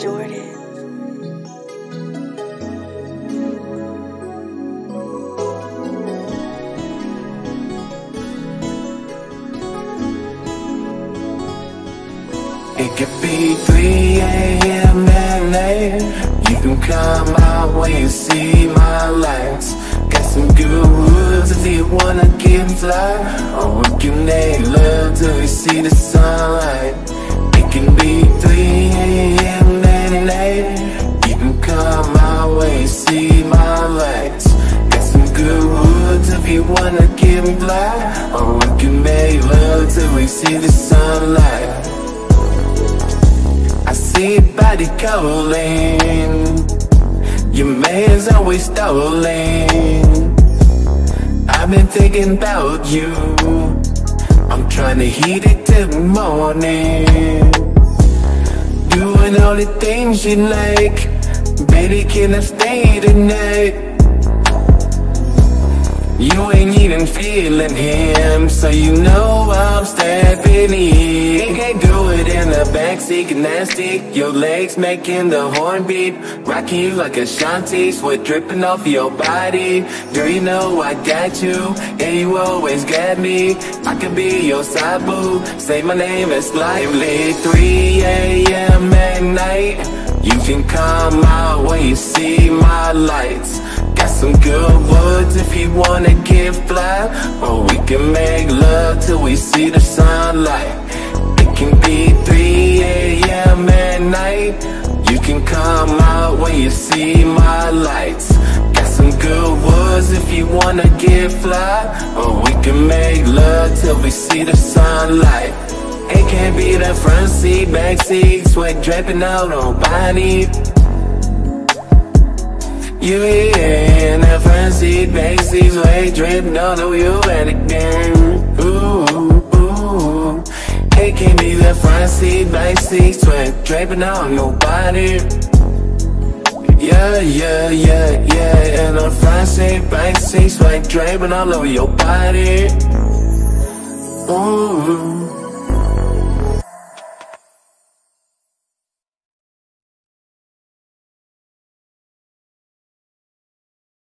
Jordan. It could be 3 AM at night. You can come my way and see my lights. Got some good rules if you wanna get fly, or we can make love till we see the sunlight. It can be 3 AM at night. You can come my way and see my lights. Got some good rules if you wanna get fly, or we can make love till we see the sunlight. Body calling, your man's always stalling. I've been thinking about you, I'm trying to heat it till the morning. Doing all the things you like, baby, can I stay tonight? You ain't even feeling him, so you know I'm stepping in. You can't do it in the backseat gymnastic, your legs making the horn beat. Rocking you like Ashanti, sweat dripping off your body. Girl, you know I got you, and you always got me. I could be your side boo, say my name as lively. 3 AM at night, you can come my way, you see my lights. Got some good words if you wanna get fly, or we can make love till we see the sunlight. It can be 3 AM at night. You can come my way and see my lights. Got some good words if you wanna get fly, or we can make love till we see the sunlight. It can be the front seat, back seat, sweat dripping out on body. You here in the front seat, back seat, sweat dripping all over you and again. Ooh, ooh. It can be the front seat, back seat, sweat dripping on nobody. Yeah, yeah, yeah, yeah. In the front seat, back seat, sweat dripping all over your body. Ooh.